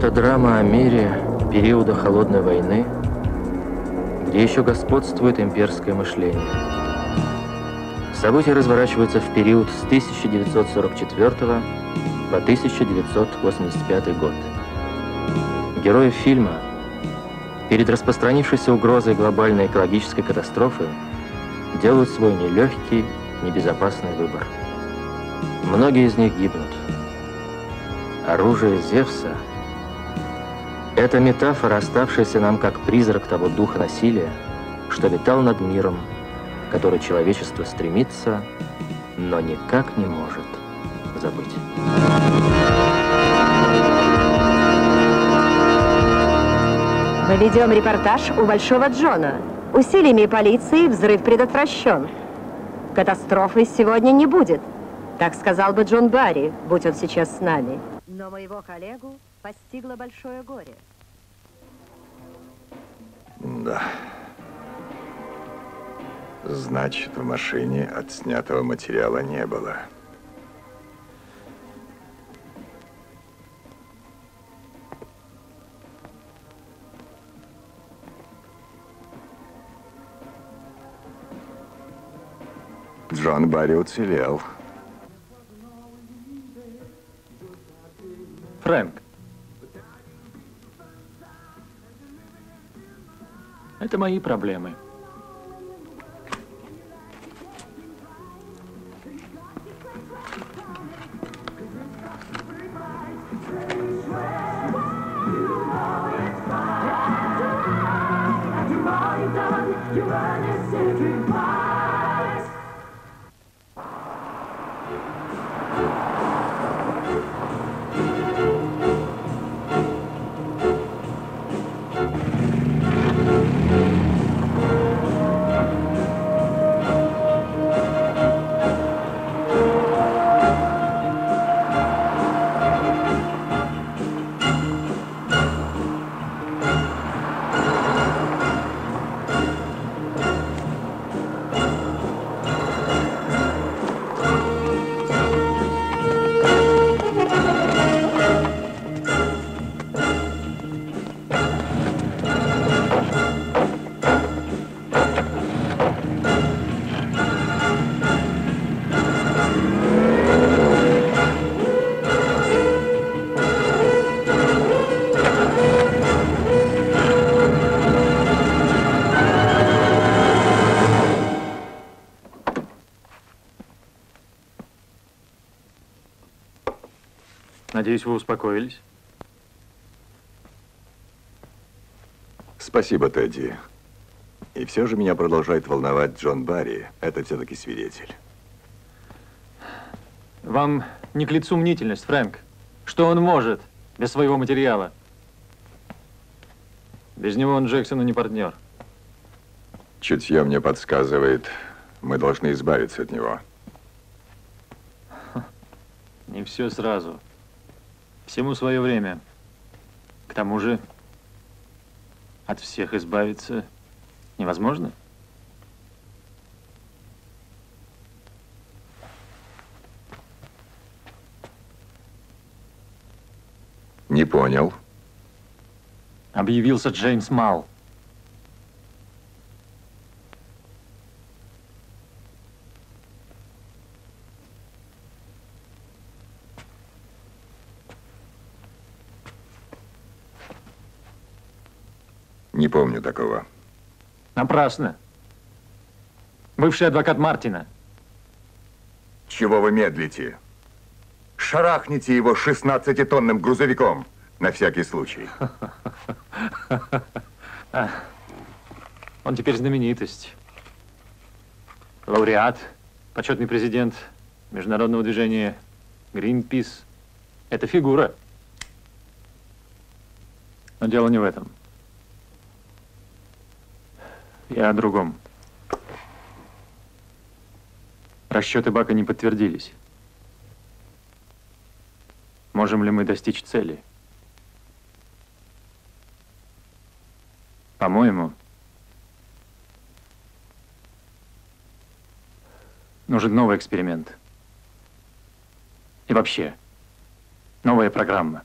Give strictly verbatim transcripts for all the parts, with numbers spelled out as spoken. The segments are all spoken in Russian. Это драма о мире периода холодной войны, где еще господствует имперское мышление. События разворачиваются в период с тысяча девятьсот сорок четвёртого по тысяча девятьсот восемьдесят пятый год. Герои фильма перед распространившейся угрозой глобальной экологической катастрофы делают свой нелегкий, небезопасный выбор. Многие из них гибнут. Оружие Зевса – это метафора, оставшаяся нам как призрак того духа насилия, что витал над миром, который человечество стремится, но никак не может забыть. Мы ведем репортаж у Большого Джона. Усилиями полиции взрыв предотвращен. Катастрофы сегодня не будет. Так сказал бы Джон Барри, будь он сейчас с нами. Но моего коллегу постигло большое горе. Да. Значит, в машине отснятого материала не было. Джон Барри уцелел. Фрэнк, это мои проблемы. Надеюсь, вы успокоились. Спасибо, Тедди. И все же меня продолжает волновать Джон Барри. Это все-таки свидетель. Вам не к лицу мнительность, Фрэнк. Что он может без своего материала? Без него он Джексону не партнер. Чутье мне подсказывает, мы должны избавиться от него. Не все сразу. Всему свое время. К тому же, от всех избавиться невозможно. Не понял. Объявился Джеймс Мал. Не помню такого. Напрасно. Бывший адвокат Мартина. Чего вы медлите? Шарахните его шестнадцатитонным грузовиком, на всякий случай. Он теперь знаменитость. Лауреат, почетный президент международного движения Greenpeace. Это фигура. Но дело не в этом. Я о другом. Расчеты Бака не подтвердились. Можем ли мы достичь цели? По-моему, нужен новый эксперимент. И вообще, новая программа.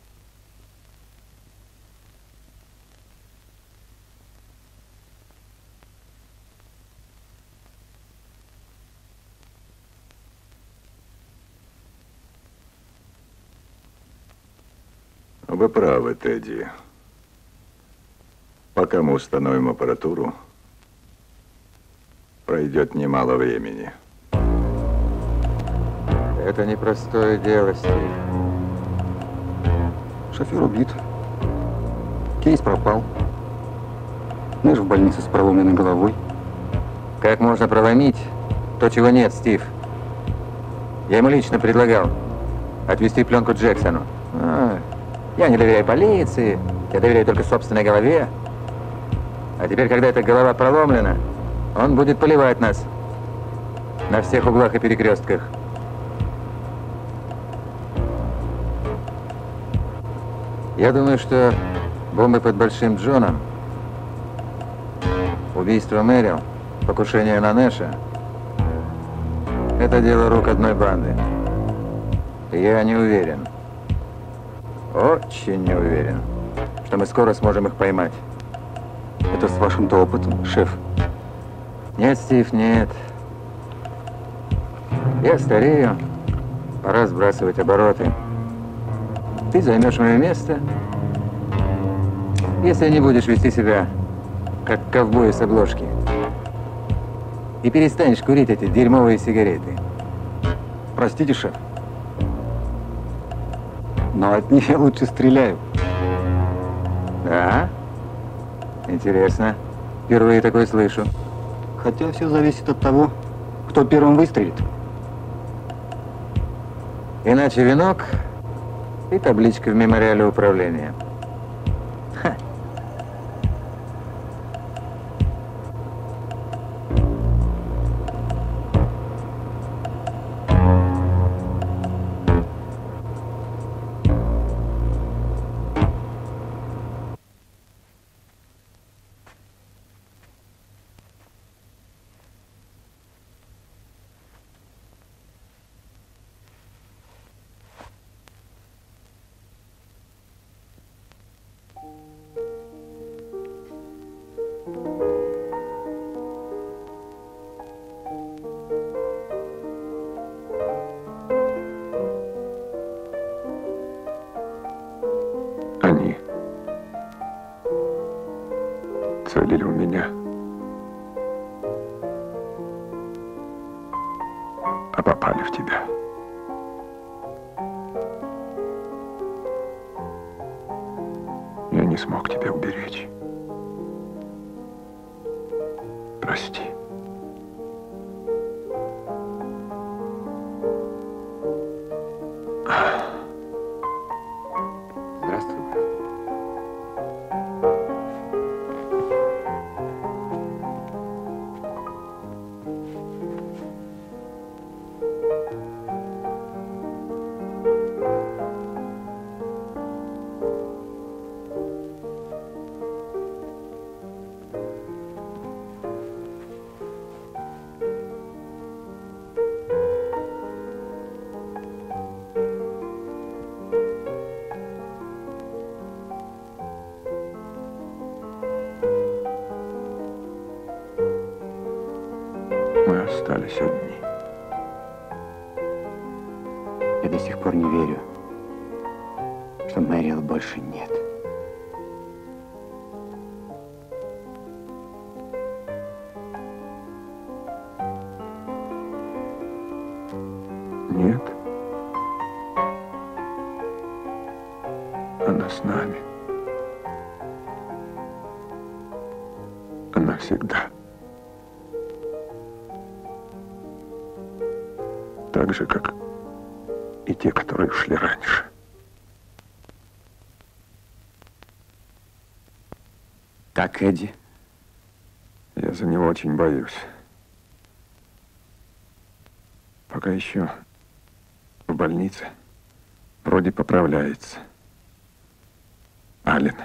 Вы правы, Тедди. Пока мы установим аппаратуру, пройдет немало времени. Это непростое дело, Стив. Шофер убит. Кейс пропал. Наш в больнице с проломленной головой. Как можно проломить то, чего нет, Стив? Я ему лично предлагал отвезти пленку Джексону. А, я не доверяю полиции, я доверяю только собственной голове. А теперь, когда эта голова проломлена, он будет поливать нас на всех углах и перекрестках. Я думаю, что бомбы под Большим Джоном, убийство Мэрил, покушение на Нэша — это дело рук одной банды. Я не уверен, очень не уверен, что мы скоро сможем их поймать. Это с вашим-то опытом, шеф? Нет, Стив, нет. Я старею, пора сбрасывать обороты. Ты займешь мое место, если не будешь вести себя как ковбой с обложки. И перестанешь курить эти дерьмовые сигареты. Простите, шеф, но от них я лучше стреляю. Да? Интересно. Впервые такое слышу. Хотя все зависит от того, кто первым выстрелит. Иначе венок и табличка в мемориале управления. Ха. Остались одни. Я до сих пор не верю, что Мэрил больше нет. Нет? Она с нами. Она всегда. Так же, как и те, которые ушли раньше. Так, Эдди? Я за него очень боюсь. Пока еще в больнице, вроде поправляется. Аллен,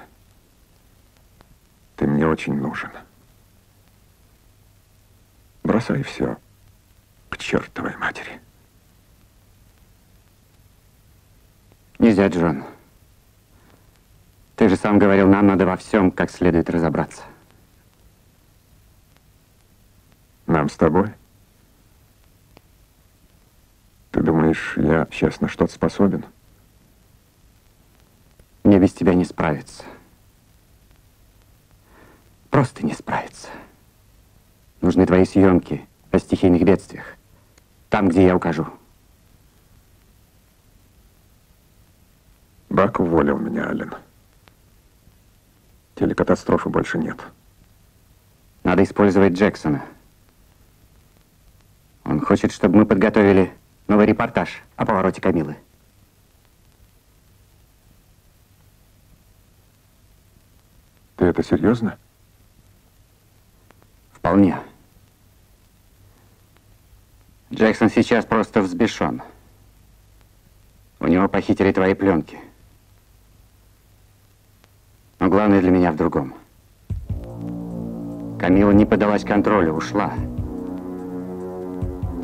ты мне очень нужен. Бросай все к чертовой матери. Нельзя, Джон. Ты же сам говорил, нам надо во всем как следует разобраться. Нам с тобой? Ты думаешь, я сейчас на что-то способен? Не без тебя не справится. Просто не справится. Нужны твои съемки о стихийных бедствиях. Там, где я укажу. Бак уволил меня, Аллен. Телекатастрофы больше нет. Надо использовать Джексона. Он хочет, чтобы мы подготовили новый репортаж о повороте Камилы. Ты это серьезно? Вполне. Джексон сейчас просто взбешен. У него похитили твои пленки. Но главное для меня в другом. Камила не поддалась контролю, ушла.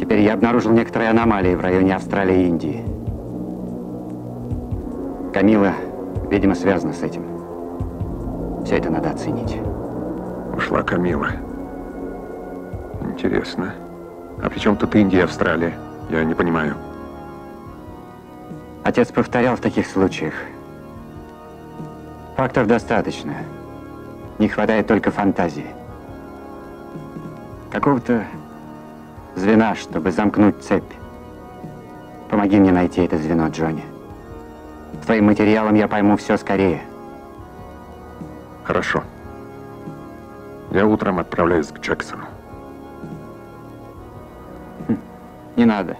Теперь я обнаружил некоторые аномалии в районе Австралии и Индии. Камила, видимо, связана с этим. Все это надо оценить. Ушла Камила. Интересно. А при чем тут Индия и Австралия? Я не понимаю. Отец повторял в таких случаях. Фактов достаточно. Не хватает только фантазии. Какого-то звена, чтобы замкнуть цепь. Помоги мне найти это звено, Джонни. С твоим материалом я пойму все скорее. Хорошо. Я утром отправляюсь к Джексону. Не надо.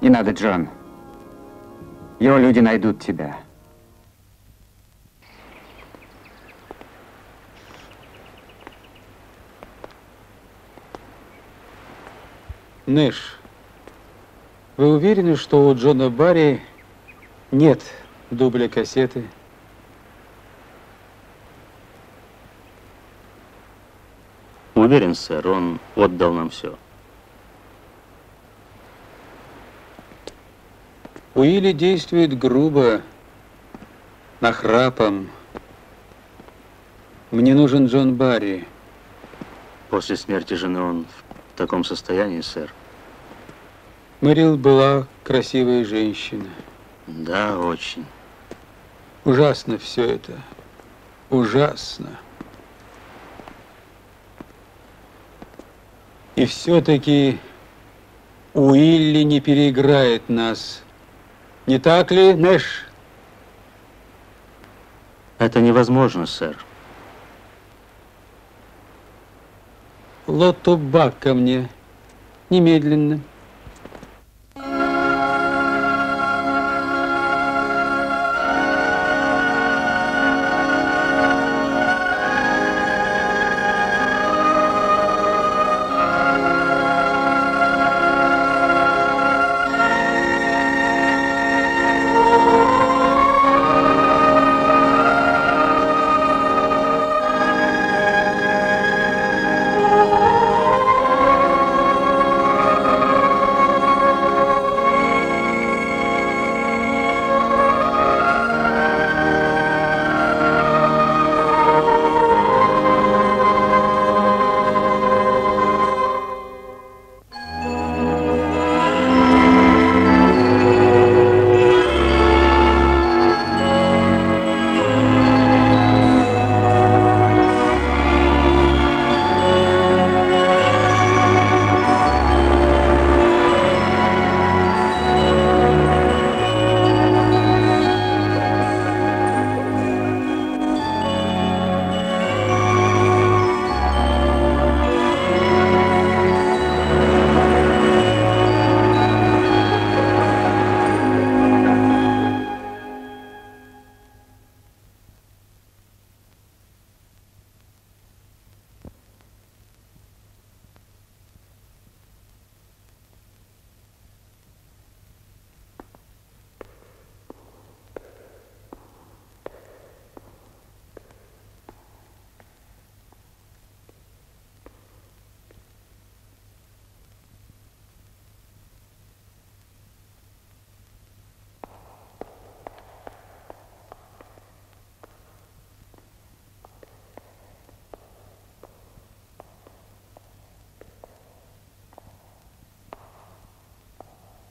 Не надо, Джон. Его люди найдут тебя. Нэш, вы уверены, что у Джона Барри нет дубля кассеты? Уверен, сэр, он отдал нам все. Уилли действует грубо, нахрапом. Мне нужен Джон Барри. После смерти жены он в таком состоянии, сэр. Мэрил была красивая женщина. Да, очень. Ужасно все это. Ужасно. И все-таки Уилли не переиграет нас. Не так ли, Нэш? Это невозможно, сэр. Лотту Бак ко мне. Немедленно.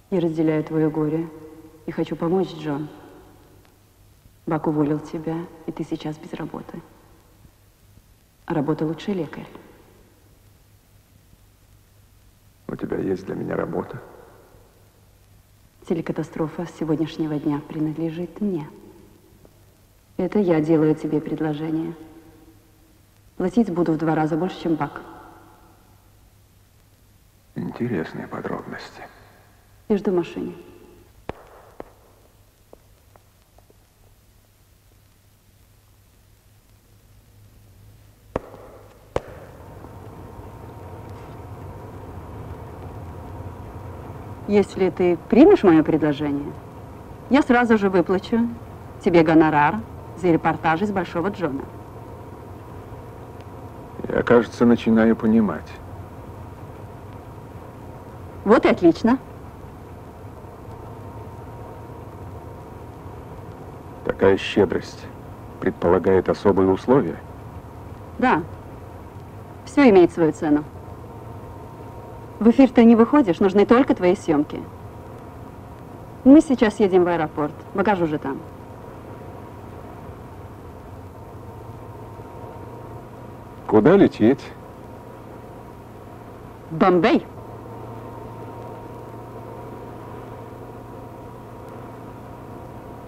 Я разделяю твое горе и хочу помочь, Джон. Бак уволил тебя, и ты сейчас без работы. Работа лучше, лекарь. У тебя есть для меня работа? Телекатастрофа с сегодняшнего дня принадлежит мне. Это я делаю тебе предложение. Платить буду в два раза больше, чем Бак. Интересные подробности. Я жду в машине. Если ты примешь мое предложение, я сразу же выплачу тебе гонорар за репортаж из Большого Джона. Я, кажется, начинаю понимать. Вот и отлично. Такая щедрость предполагает особые условия? Да. Все имеет свою цену. В эфир ты не выходишь, нужны только твои съемки. Мы сейчас едем в аэропорт, багаж уже там. Куда лететь? Бомбей.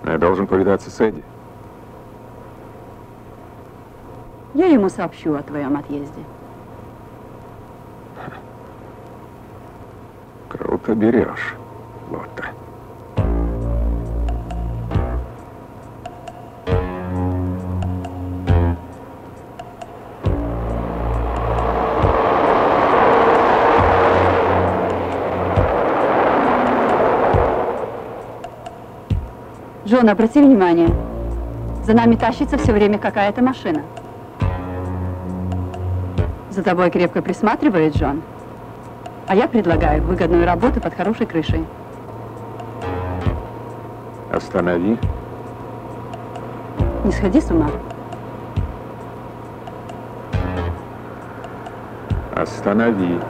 Я должен повидаться с Эдди. Я ему сообщу о твоем отъезде. Круто берешь, Лотта. Джон, обрати внимание, за нами тащится все время какая-то машина. За тобой крепко присматривает, Джон. А я предлагаю выгодную работу под хорошей крышей. Останови. Не сходи с ума. Останови.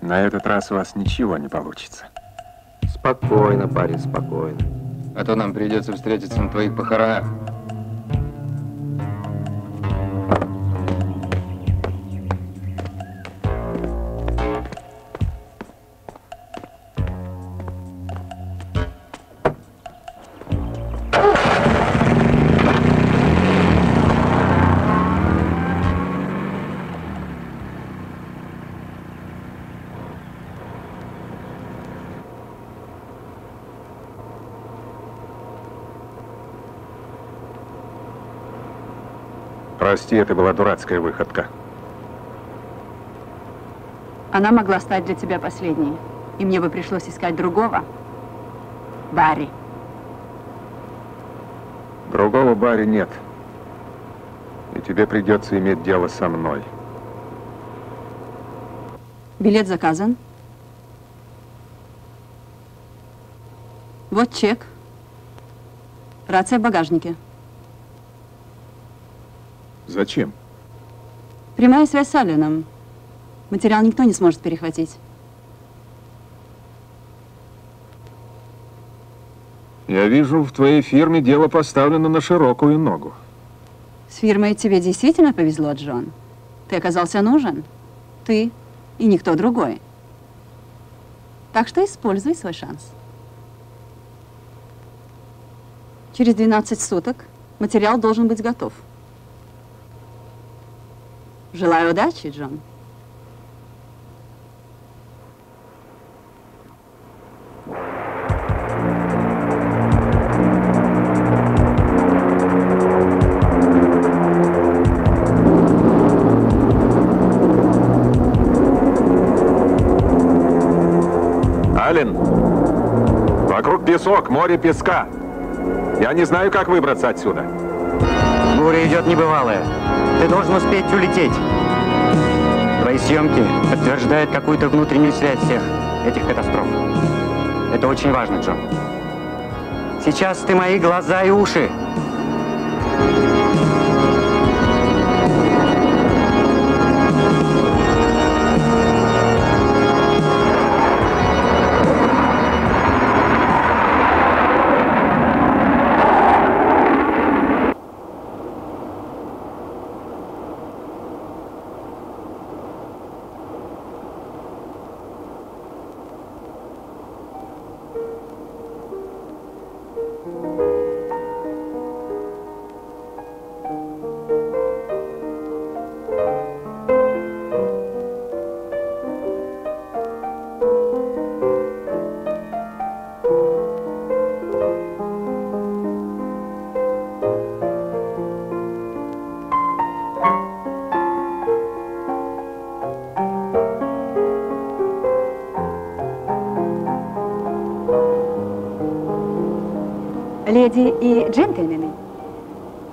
На этот раз у вас ничего не получится. Спокойно, парень, спокойно. А то нам придется встретиться на твоих похоронах. Прости, это была дурацкая выходка. Она могла стать для тебя последней, и мне бы пришлось искать другого Барри. Другого Барри нет, и тебе придется иметь дело со мной. Билет заказан. Вот чек. Рация в багажнике. Зачем? Прямая связь с Алленом. Материал никто не сможет перехватить. Я вижу, в твоей фирме дело поставлено на широкую ногу. С фирмой тебе действительно повезло, Джон. Ты оказался нужен. Ты и никто другой. Так что используй свой шанс. Через двенадцать суток материал должен быть готов. Желаю удачи, Джон. Аллен, вокруг песок, море песка. Я не знаю, как выбраться отсюда. Буря идет небывалая. Ты должен успеть улететь. Твои съемки подтверждают какую-то внутреннюю связь всех этих катастроф. Это очень важно, Джон. Сейчас ты мои глаза и уши. Леди и джентльмены,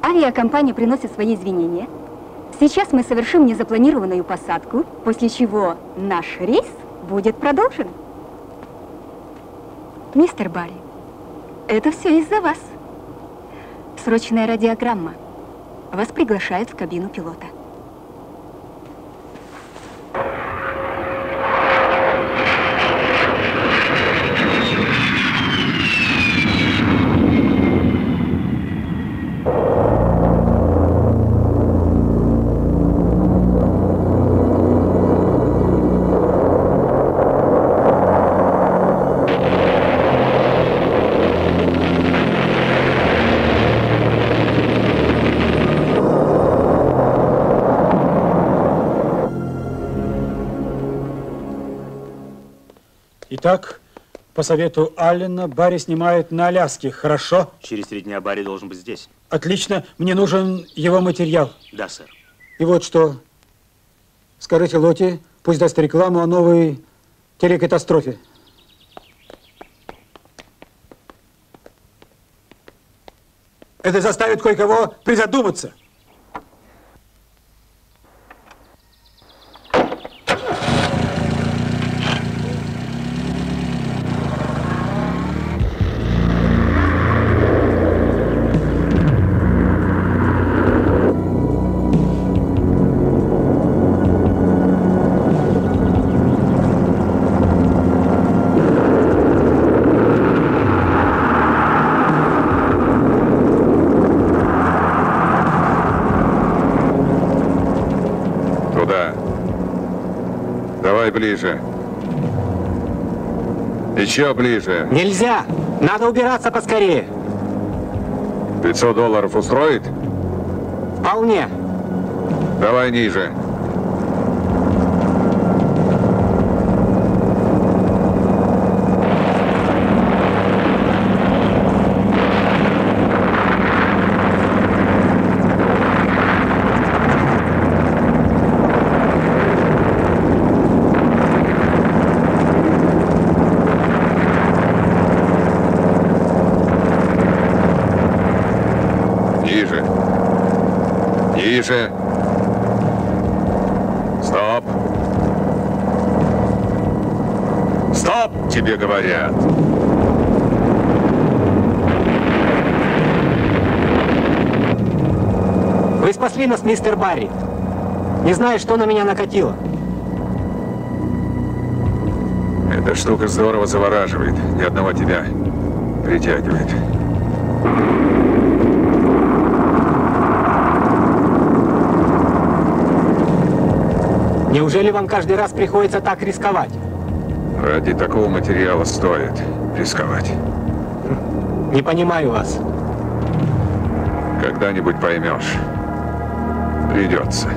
авиакомпания приносит свои извинения. Сейчас мы совершим незапланированную посадку, после чего наш рейс будет продолжен. Мистер Барри, это все из-за вас. Срочная радиограмма. Вас приглашают в кабину пилота. Итак, по совету Аллена, Барри снимает на Аляске, хорошо? Через три дня Барри должен быть здесь. Отлично, мне нужен его материал. Да, сэр. И вот что. Скажите Лоти, пусть даст рекламу о новой телекатастрофе. Это заставит кое-кого призадуматься. Ближе. Еще ближе. Нельзя. Надо убираться поскорее. пятьсот долларов устроит? Вполне. Давай ниже. Стоп. Стоп, тебе говорят. Вы спасли нас, мистер Барри. Не знаю, что на меня накатило. Эта штука здорово завораживает. Ни одного тебя притягивает. Неужели вам каждый раз приходится так рисковать? Ради такого материала стоит рисковать. Не понимаю вас. Когда-нибудь поймешь. Придется.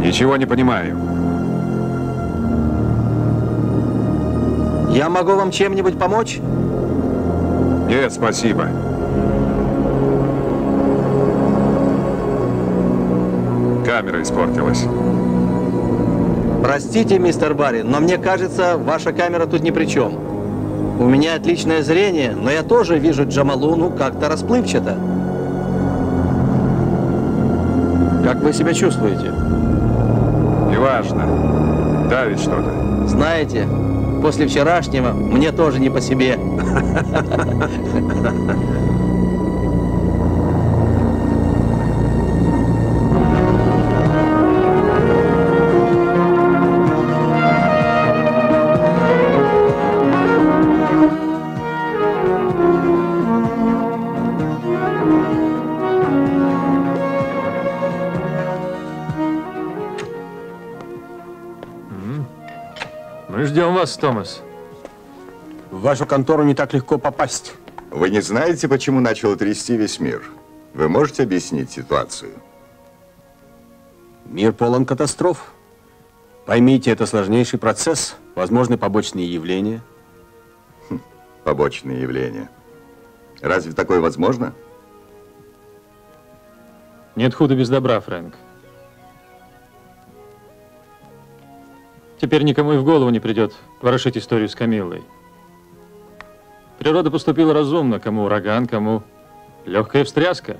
Ничего не понимаю. Я могу вам чем-нибудь помочь? Нет, спасибо. Камера испортилась. Простите, мистер Барри, но мне кажется, ваша камера тут ни при чем. У меня отличное зрение, но я тоже вижу Джамалуну как-то расплывчато. Как вы себя чувствуете? Неважно. Давит что-то. Знаете, после вчерашнего мне тоже не по себе. Томас. В вашу контору не так легко попасть. Вы не знаете, почему начал трясти весь мир? Вы можете объяснить ситуацию? Мир полон катастроф. Поймите, это сложнейший процесс. Возможны побочные явления. Хм, побочные явления. Разве такое возможно? Нет худа без добра, Фрэнк. Теперь никому и в голову не придет ворошить историю с Камиллой. Природа поступила разумно, кому ураган, кому легкая встряска.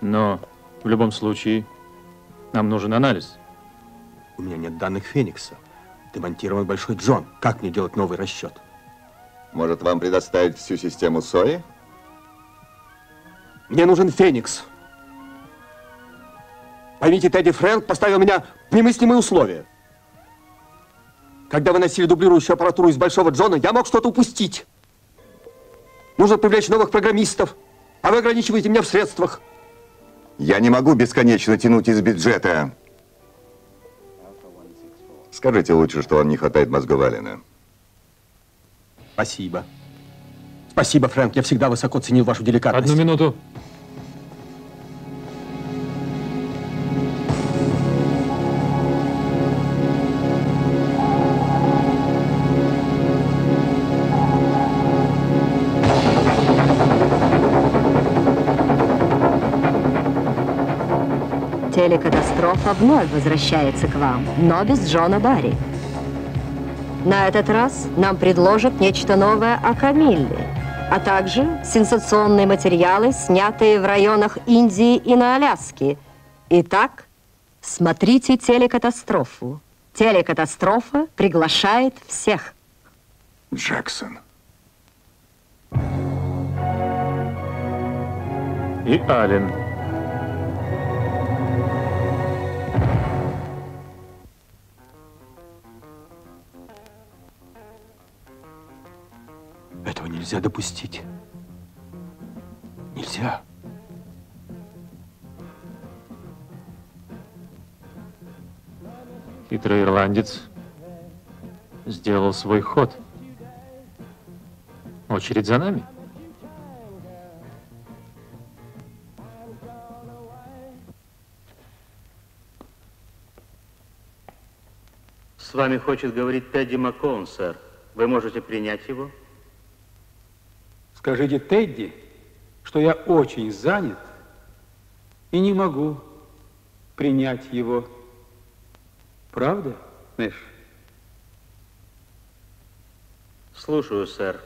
Но в любом случае нам нужен анализ. У меня нет данных Феникса. Демонтирован Большой Джон. Как мне делать новый расчет? Может, вам предоставить всю систему Сои? Мне нужен Феникс. Поймите, Тедди, Фрэнк поставил меня в немыслимые условия. Когда выносили дублирующую аппаратуру из Большого Джона, я мог что-то упустить. Нужно привлечь новых программистов, а вы ограничиваете меня в средствах. Я не могу бесконечно тянуть из бюджета. Скажите лучше, что вам не хватает мозгов Аллена. Спасибо. Спасибо, Фрэнк, я всегда высоко ценил вашу деликатность. Одну минуту. Телекатастрофа вновь возвращается к вам, но без Джона Барри. На этот раз нам предложат нечто новое о Камилле, а также сенсационные материалы, снятые в районах Индии и на Аляске. Итак, смотрите телекатастрофу. Телекатастрофа приглашает всех. Джексон. И Аллен. Этого нельзя допустить. Нельзя. Хитрый ирландец сделал свой ход. Очередь за нами. С вами хочет говорить Тедди Маккоун, сэр. Вы можете принять его? Скажите Тедди, что я очень занят и не могу принять его. Правда, Нэш? Слушаю, сэр.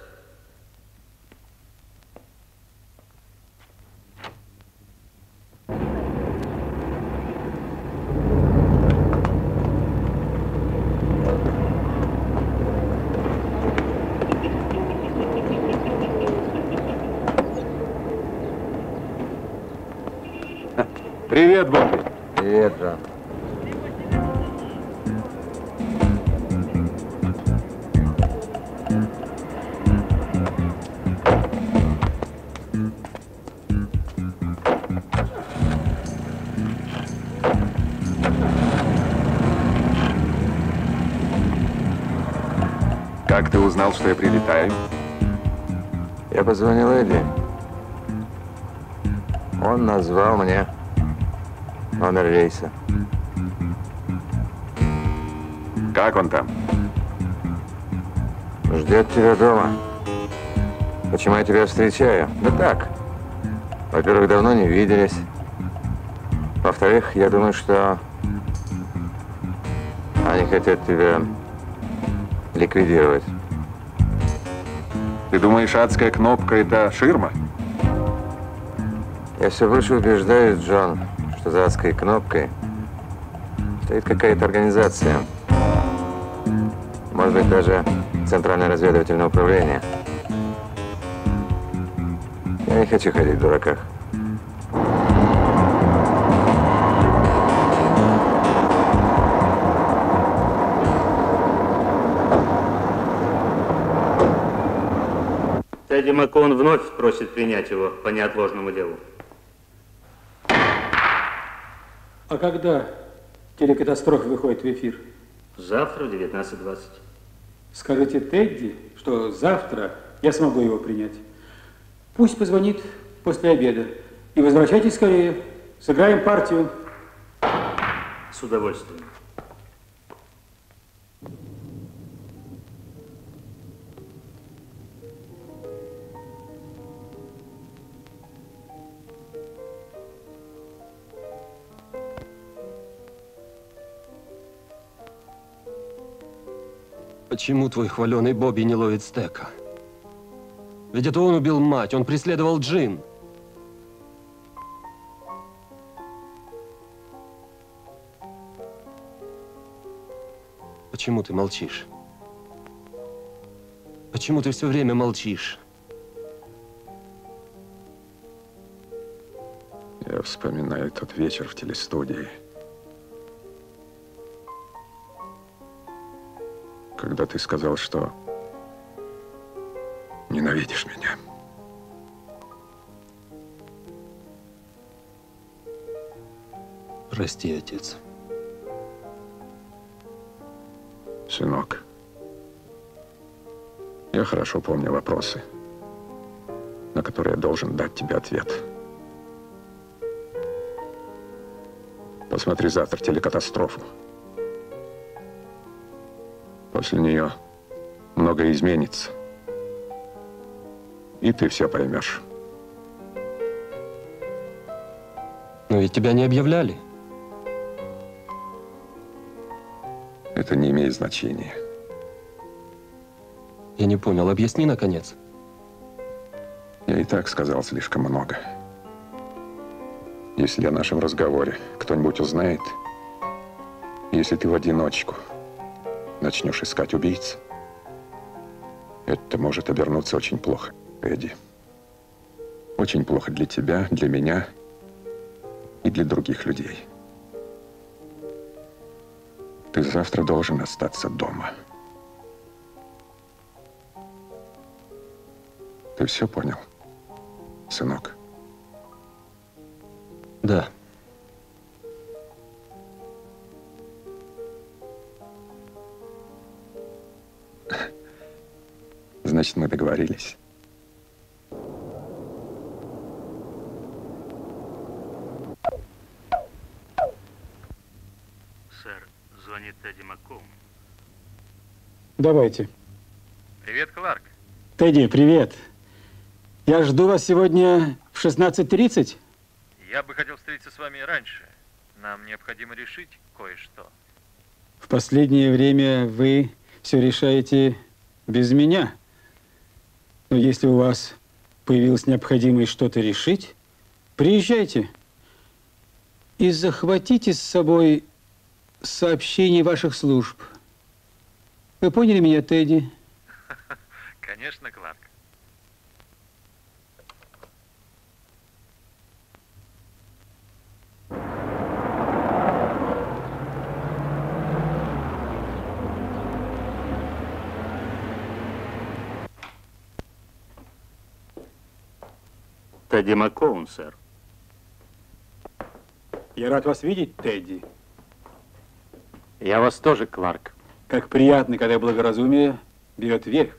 Привет, Бобби. Привет, Джон. Как ты узнал, что я прилетаю? Я позвонил Эдди. Он назвал мне номер рейса. Как он там? Ждет тебя дома. Почему я тебя встречаю? Да так. Во-первых, давно не виделись. Во-вторых, я думаю, что они хотят тебя ликвидировать. Ты думаешь, адская кнопка – это ширма? Я все больше убеждаюсь, Джон, что за адской кнопкой стоит какая-то организация. Может быть, даже Центральное разведывательное управление. Я не хочу ходить в дураках. Тедди Маккоун вновь просит принять его по неотложному делу. А когда телекатастрофа выходит в эфир? Завтра в девятнадцать двадцать. Скажите Тедди, что завтра я смогу его принять. Пусть позвонит после обеда. И возвращайтесь скорее. Сыграем партию. С удовольствием. Почему твой хваленый Бобби не ловит стека? Ведь это он убил мать, он преследовал Джин. Почему ты молчишь? Почему ты все время молчишь? Я вспоминаю тот вечер в телестудии. Когда ты сказал, что ненавидишь меня. Прости, отец. Сынок, я хорошо помню вопросы, на которые я должен дать тебе ответ. Посмотри завтра телекатастрофу. После нее многое изменится, и ты все поймешь. Но ведь тебя не объявляли. Это не имеет значения. Я не понял, объясни наконец. Я и так сказал слишком много. Если о нашем разговоре кто-нибудь узнает, если ты в одиночку начнешь искать убийц, это может обернуться очень плохо, Эдди. Очень плохо для тебя, для меня и для других людей. Ты завтра должен остаться дома. Ты все понял, сынок? Да. Значит, мы договорились. Сэр, звонит Тедди Маккоун. Давайте. Привет, Кларк. Тедди, привет. Я жду вас сегодня в шестнадцать тридцать. Я бы хотел встретиться с вами раньше. Нам необходимо решить кое-что. В последнее время вы все решаете без меня. Но если у вас появилась необходимость что-то решить, приезжайте и захватите с собой сообщение ваших служб. Вы поняли меня, Тедди? Конечно, Кларк. Тедди Маккоун, сэр. Я рад вас видеть, Тедди. Я вас тоже, Кларк. Как приятно, когда благоразумие берет верх.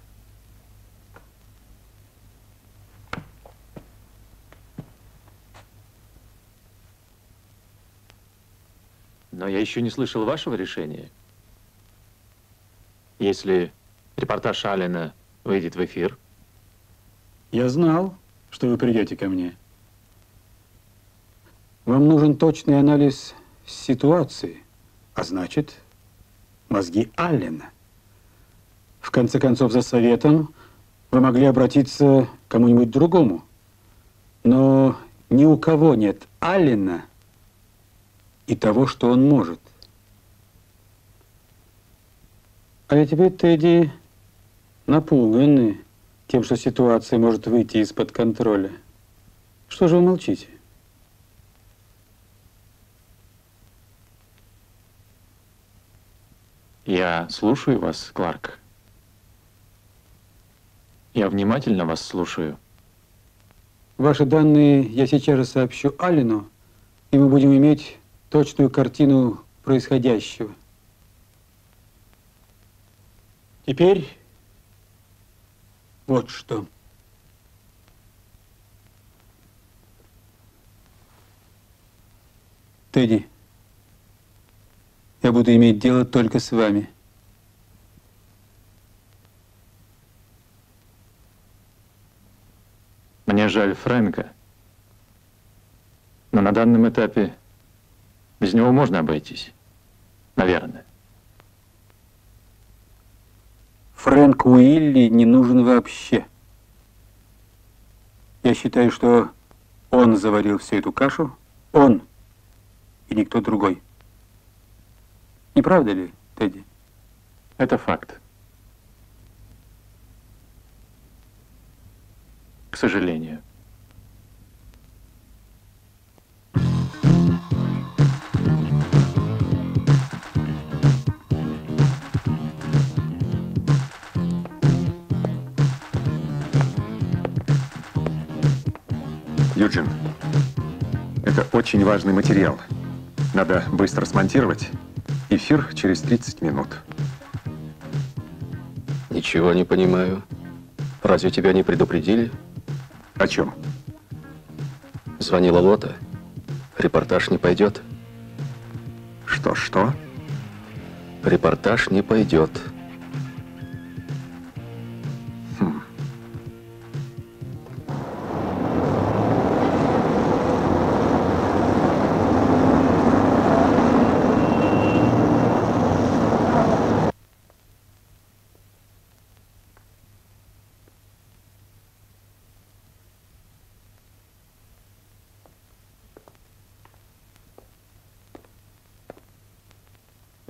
Но я еще не слышал вашего решения. Если репортаж Аллена выйдет в эфир. Я знал, что вы придете ко мне. Вам нужен точный анализ ситуации, а значит, мозги Аллена. В конце концов, за советом вы могли обратиться к кому-нибудь другому. Но ни у кого нет Аллена и того, что он может. А ведь вы, Тедди, напуганы тем, что ситуация может выйти из-под контроля. Что же вы молчите? Я слушаю вас, Кларк. Я внимательно вас слушаю. Ваши данные я сейчас же сообщу Аллену, и мы будем иметь точную картину происходящего. Теперь вот что. Тедди, я буду иметь дело только с вами. Мне жаль Фрэнка, но на данном этапе без него можно обойтись, наверное. Фрэнк Уилли не нужен вообще. Я считаю, что он заварил всю эту кашу, он и никто другой. Не правда ли, Тедди? Это факт. К сожалению. Юджин, это очень важный материал. Надо быстро смонтировать. Эфир через тридцать минут. Ничего не понимаю. Разве тебя не предупредили? О чем? Звонила Лота. Репортаж не пойдет. Что-что? Репортаж не пойдет. Хм.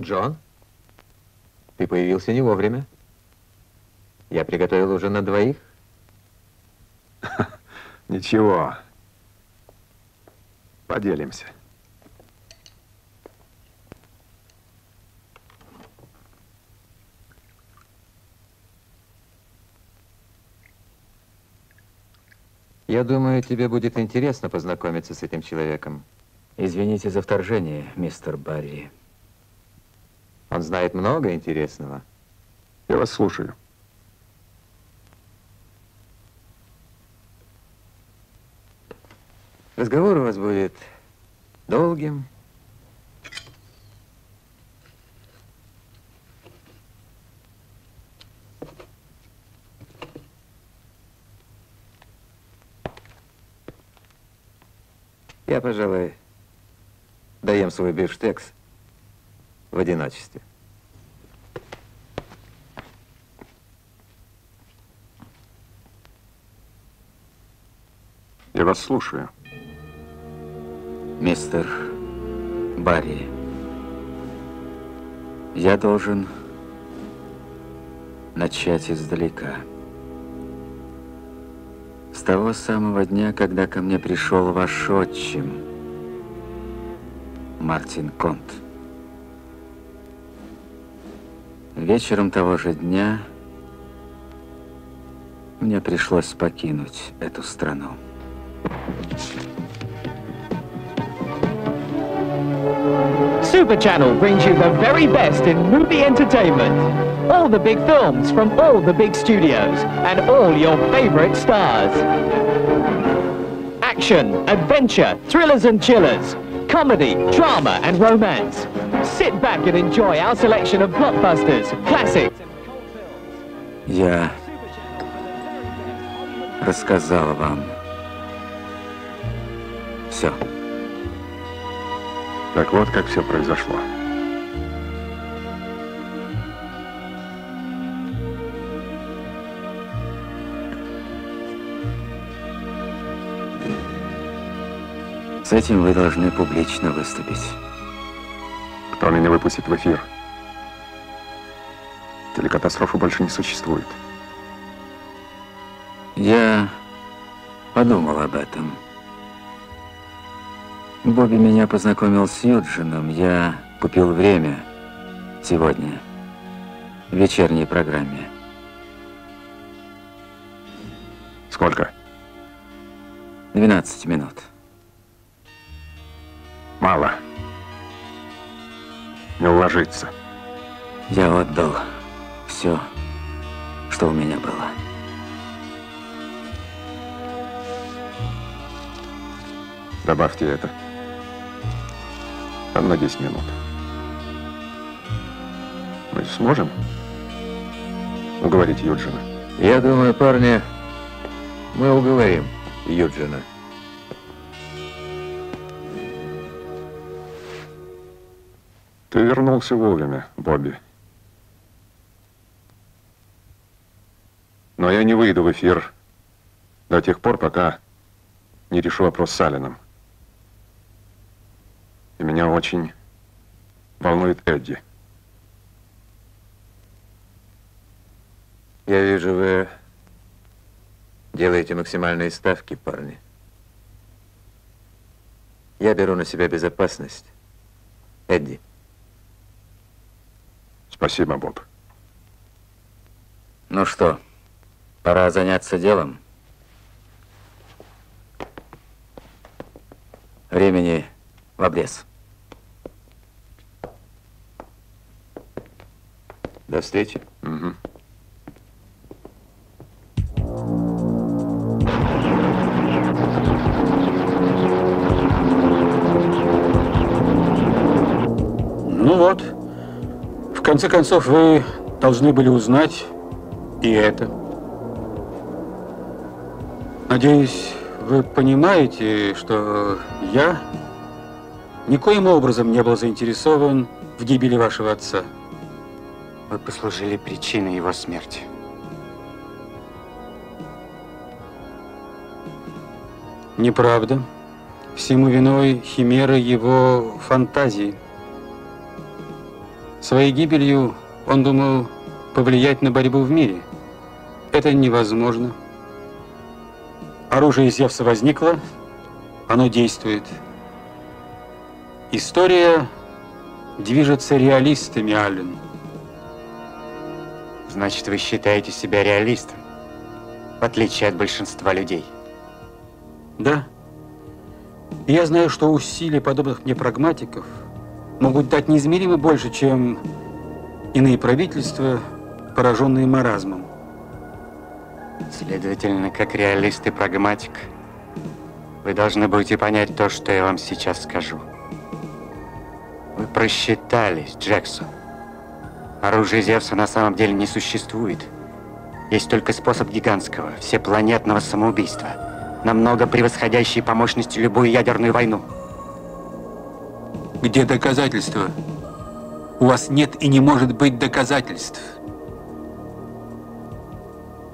Джон, ты появился не вовремя. Я приготовил уже на двоих. Ничего. Поделимся. Я думаю, тебе будет интересно познакомиться с этим человеком. Извините за вторжение, мистер Барри. Он знает много интересного. Я вас слушаю. Разговор у вас будет долгим. Я, пожалуй, доем свой бифштекс в одиночестве. Я вас слушаю. Мистер Барри, я должен начать издалека. С того самого дня, когда ко мне пришел ваш отчим, Мартин Конт. Вечером того же дня мне пришлось покинуть эту страну. Супер-чанел brings you the very best in movie entertainment. All the big films from all the big studios and all your favorite stars. Action, adventure, thrillers and chillers. Comedy, drama and romance. Sit back and enjoy our selection of blockbusters, classics. Я рассказал вам все. Так вот, как все произошло. С этим вы должны публично выступить. Кто меня выпустит в эфир? Телекатастрофы больше не существует. Я подумал об этом. Бобби меня познакомил с Юджином. Я купил время сегодня в вечерней программе. Сколько? двенадцать минут. Мало. Не уложиться. Я отдал все, что у меня было. Добавьте это. Там на десять минут. Мы сможем уговорить Юджина? Я думаю, парни, мы уговорим Юджина. Ты вернулся вовремя, Бобби. Но я не выйду в эфир до тех пор, пока не решу вопрос с Алленом. И меня очень волнует Эдди. Я вижу, вы делаете максимальные ставки, парни. Я беру на себя безопасность. Эдди. Спасибо, Боб. Ну что, пора заняться делом. Времени в обрез. До встречи. Угу. Ну вот, в конце концов, вы должны были узнать и это. Надеюсь, вы понимаете, что я никоим образом не был заинтересован в гибели вашего отца. Вы послужили причиной его смерти. Неправда. Всему виной химера его фантазии. Своей гибелью он думал повлиять на борьбу в мире. Это невозможно. Оружие Зевса возникло, оно действует. История движется реалистами, Аллен. Значит, вы считаете себя реалистом, в отличие от большинства людей? Да. И я знаю, что усилия подобных мне прагматиков могут дать неизмеримо больше, чем иные правительства, пораженные маразмом. Следовательно, как реалист и прагматик, вы должны будете понять то, что я вам сейчас скажу. Вы просчитались, Джексон. Оружие Зевса на самом деле не существует. Есть только способ гигантского, всепланетного самоубийства, намного превосходящий по мощности любую ядерную войну. Где доказательства? У вас нет и не может быть доказательств.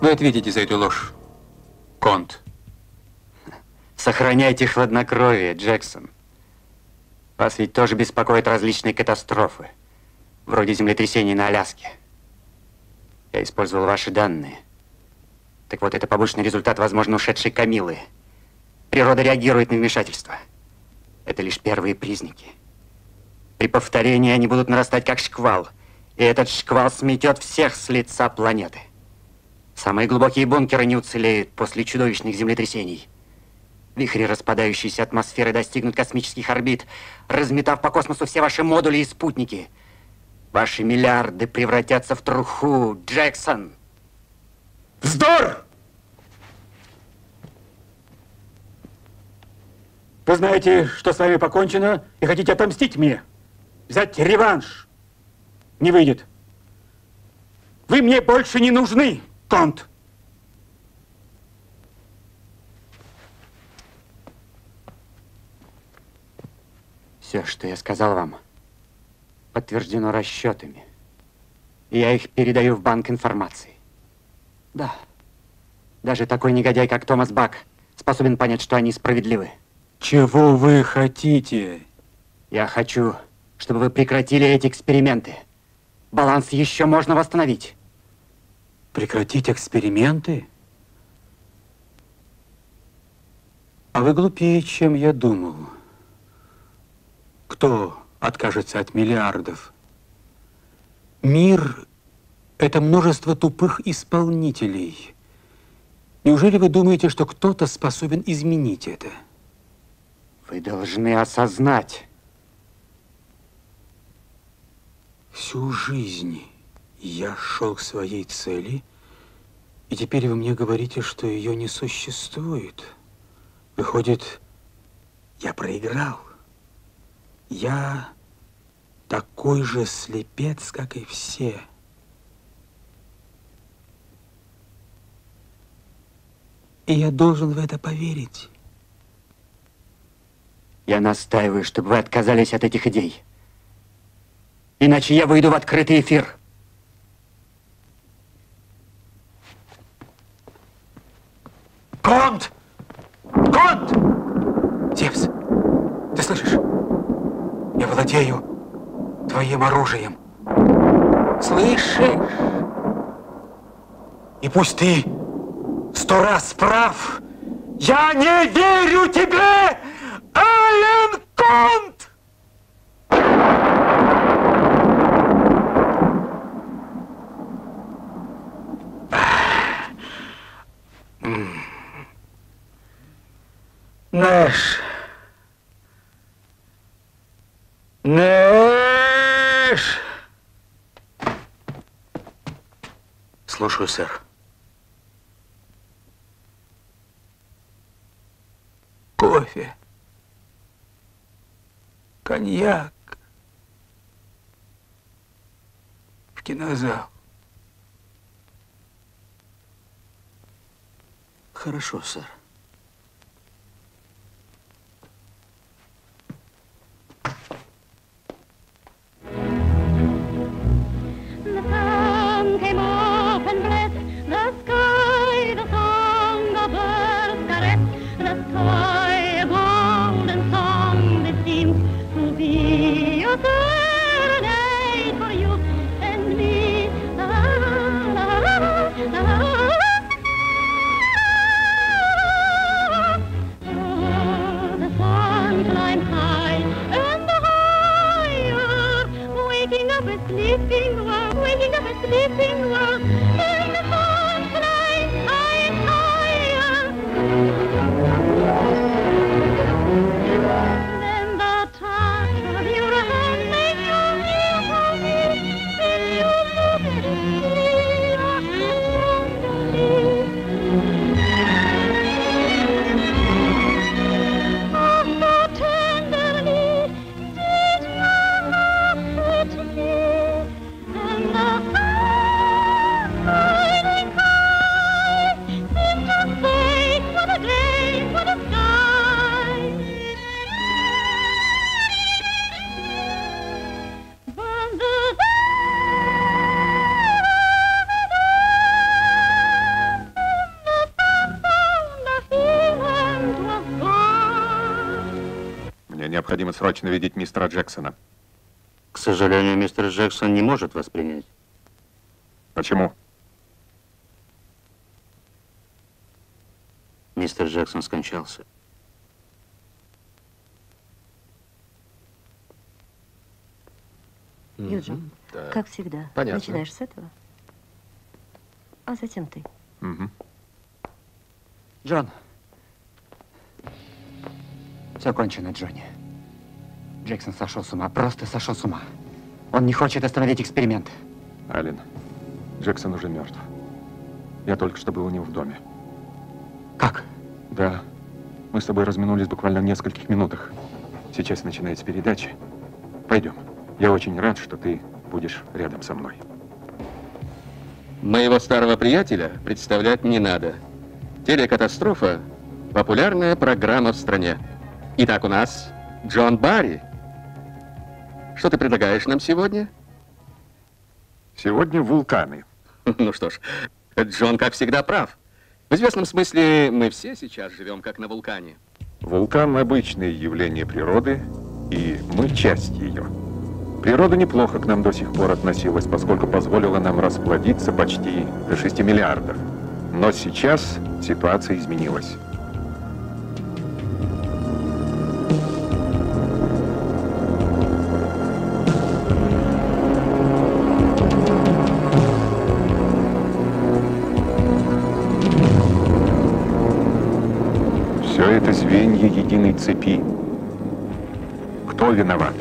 Вы ответите за эту ложь, Конт. Сохраняйте хладнокровие, Джексон. Вас ведь тоже беспокоят различные катастрофы, вроде землетрясений на Аляске. Я использовал ваши данные. Так вот, это побочный результат, возможно, ушедшей Камилы. Природа реагирует на вмешательство. Это лишь первые признаки. При повторении они будут нарастать как шквал, и этот шквал сметет всех с лица планеты. Самые глубокие бункеры не уцелеют после чудовищных землетрясений. Вихри распадающейся атмосферы достигнут космических орбит, разметав по космосу все ваши модули и спутники. Ваши миллиарды превратятся в труху, Джексон. Вздор! Вы знаете, что с вами покончено, и хотите отомстить мне, взять реванш. Не выйдет. Вы мне больше не нужны, Конт. Все, что я сказал вам, подтверждено расчетами. И я их передаю в банк информации. Да, даже такой негодяй, как Томас Бак, способен понять, что они справедливы. Чего вы хотите? Я хочу, чтобы вы прекратили эти эксперименты. Баланс еще можно восстановить. Прекратить эксперименты? А вы глупее, чем я думал. Кто откажется от миллиардов? Мир – это множество тупых исполнителей. Неужели вы думаете, что кто-то способен изменить это? Вы должны осознать. Всю жизнь я шел к своей цели, и теперь вы мне говорите, что ее не существует. Выходит, я проиграл. Я такой же слепец, как и все. И я должен в это поверить. Я настаиваю, чтобы вы отказались от этих идей. Иначе я выйду в открытый эфир. Конт! Конт! Зевс, ты слышишь? Я владею твоим оружием. Слышишь? И пусть ты сто раз прав, я не верю тебе, Аллен Конт! Наш, наш. Слушаю, сэр. Кофе, коньяк, в кинозал. Хорошо, сэр. Необходимо срочно видеть мистера Джексона. К сожалению, мистер Джексон не может вас принять. Почему? Мистер Джексон скончался. Юджин, да. Как всегда, понятно. Начинаешь с этого, а затем ты. Угу. Джон. Все кончено, Джонни. Джексон сошел с ума, просто сошел с ума. Он не хочет остановить эксперимент. Аллен, Джексон уже мертв. Я только что был у него в доме. Как? Да. Мы с тобой разминулись буквально в нескольких минутах. Сейчас начинается передача. Пойдем. Я очень рад, что ты будешь рядом со мной. Моего старого приятеля представлять не надо. Телекатастрофа – популярная программа в стране. Итак, у нас Джон Барри. Что ты предлагаешь нам сегодня? Сегодня вулканы. Ну что ж, Джон, как всегда, прав. В известном смысле мы все сейчас живем как на вулкане. Вулкан – обычное явление природы, и мы часть ее. Природа неплохо к нам до сих пор относилась, поскольку позволила нам расплодиться почти до шести миллиардов. Но сейчас ситуация изменилась. Все это звенья единой цепи. Кто виноват?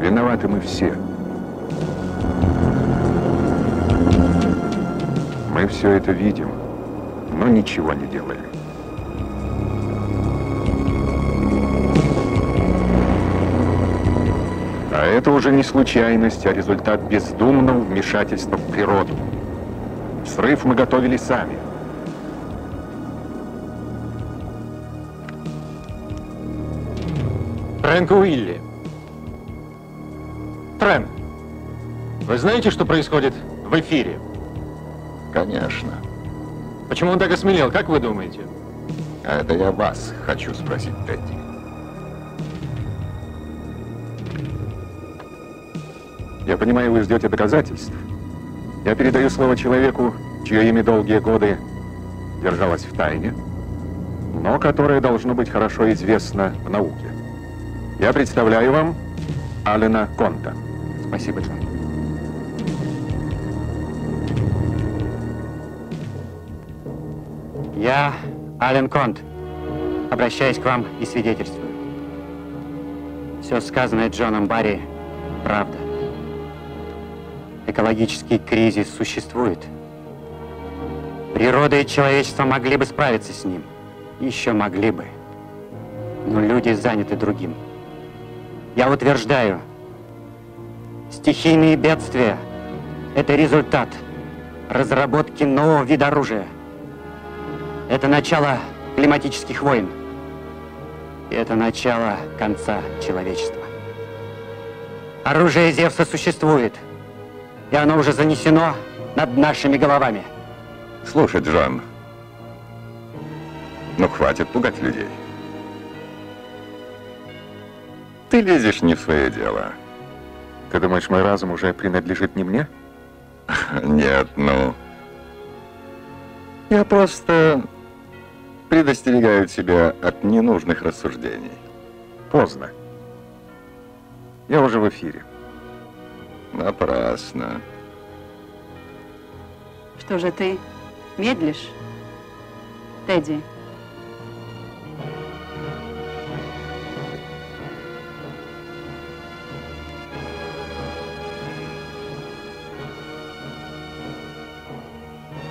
Виноваты мы все. Мы все это видим, но ничего не делаем. А это уже не случайность, а результат бездумного вмешательства в природу. Срыв мы готовили сами. Фрэнк Уилли. Фрэнк, вы знаете, что происходит в эфире? Конечно. Почему он так осмелел, как вы думаете? А это я вас хочу спросить, Тедди. Я понимаю, вы ждете доказательств. Я передаю слово человеку, чье имя долгие годы держалось в тайне, но которое должно быть хорошо известно в науке. Я представляю вам Аллена Конта. Спасибо, Джон. Я Аллен Конт. Обращаюсь к вам и свидетельствую. Все сказанное Джоном Барри – правда. Экологический кризис существует. Природа и человечество могли бы справиться с ним. Еще могли бы. Но люди заняты другим. Я утверждаю, стихийные бедствия – это результат разработки нового вида оружия. Это начало климатических войн. И это начало конца человечества. Оружие Зевса существует, и оно уже занесено над нашими головами. Слушай, Джон, ну хватит пугать людей. Ты лезешь не в свое дело. Ты думаешь, мой разум уже принадлежит не мне? Нет, ну... Я просто предостерегаю тебя от ненужных рассуждений. Поздно. Я уже в эфире. Напрасно. Что же ты медлишь, Тедди?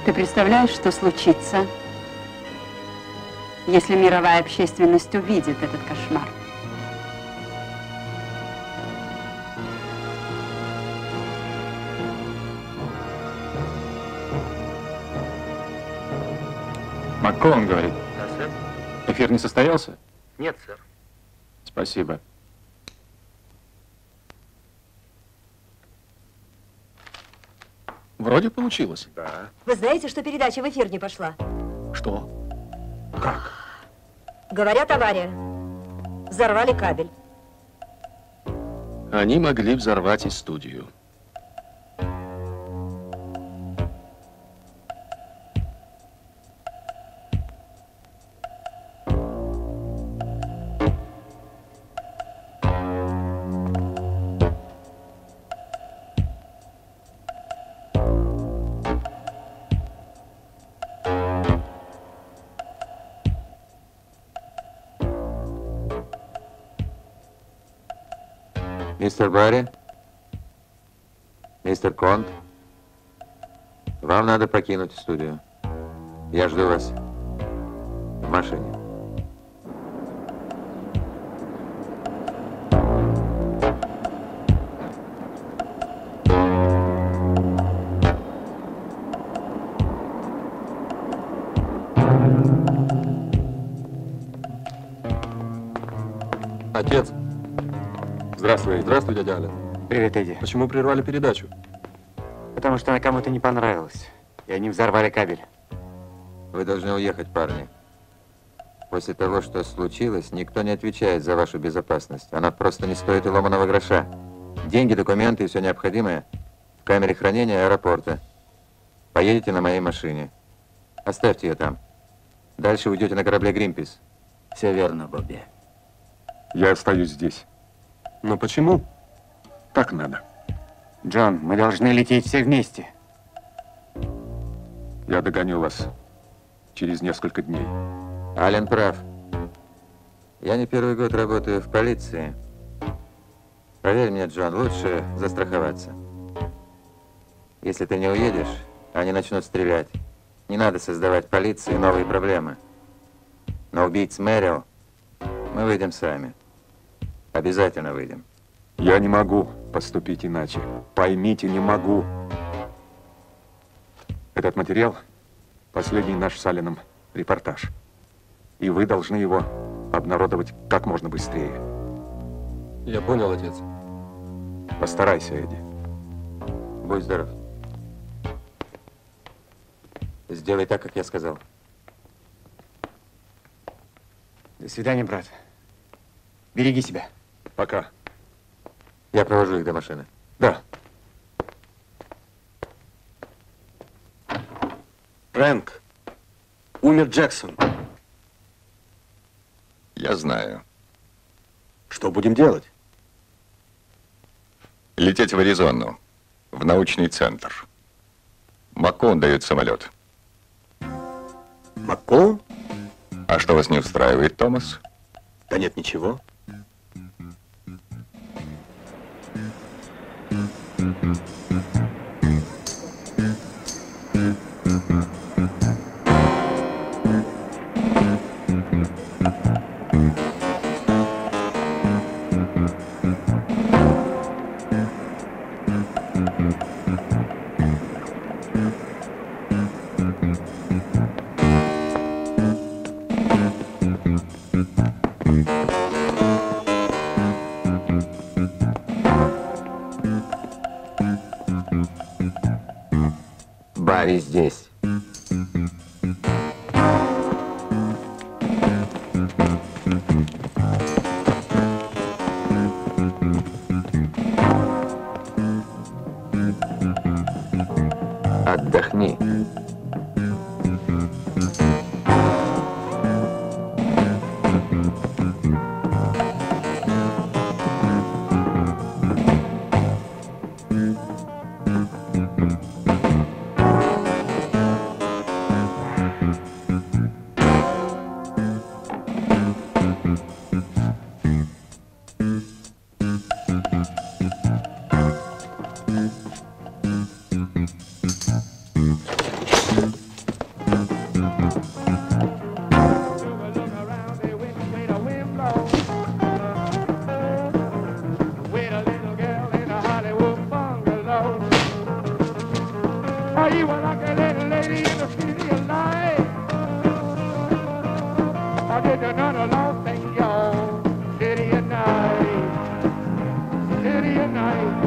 Ты представляешь, что случится, если мировая общественность увидит этот кошмар? Маккоун говорит. Да, сэр. Эфир не состоялся? Нет, сэр. Спасибо. Вроде получилось. Да. Вы знаете, что передача в эфир не пошла? Что? Как? Говорят, авария. Взорвали кабель. Они могли взорвать и студию. Мистер Барри, мистер Конт, вам надо покинуть студию. Я жду вас в машине. Здравствуй, здравствуй, дядя Аллен. Привет, Эдди. Почему прервали передачу? Потому что она кому-то не понравилась, и они взорвали кабель. Вы должны уехать, парни. После того, что случилось, никто не отвечает за вашу безопасность. Она просто не стоит и ломаного гроша. Деньги, документы и все необходимое в камере хранения аэропорта. Поедете на моей машине. Оставьте ее там. Дальше уйдете на корабле Greenpeace. Все верно, Бобби. Я остаюсь здесь. Но почему? Так надо. Джон, мы должны лететь все вместе. Я догоню вас через несколько дней. Аллен прав. Я не первый год работаю в полиции. Поверь мне, Джон, лучше застраховаться. Если ты не уедешь, они начнут стрелять. Не надо создавать полиции новые проблемы. Но убийц Мэрил мы выйдем сами. Обязательно выйдем. Я не могу поступить иначе. Поймите, не могу. Этот материал – последний наш с Алленом репортаж. И вы должны его обнародовать как можно быстрее. Я понял, отец. Постарайся, Эдди. Будь здоров. Сделай так, как я сказал. До свидания, брат. Береги себя. Пока. Я провожу их до машины. Да. Фрэнк, умер Джексон. Я знаю. Что будем делать? Лететь в Аризону, в научный центр. Маккоун дает самолет. Маккоун? А что вас не устраивает, Томас? Да нет, ничего. Барри здесь. Отдохни.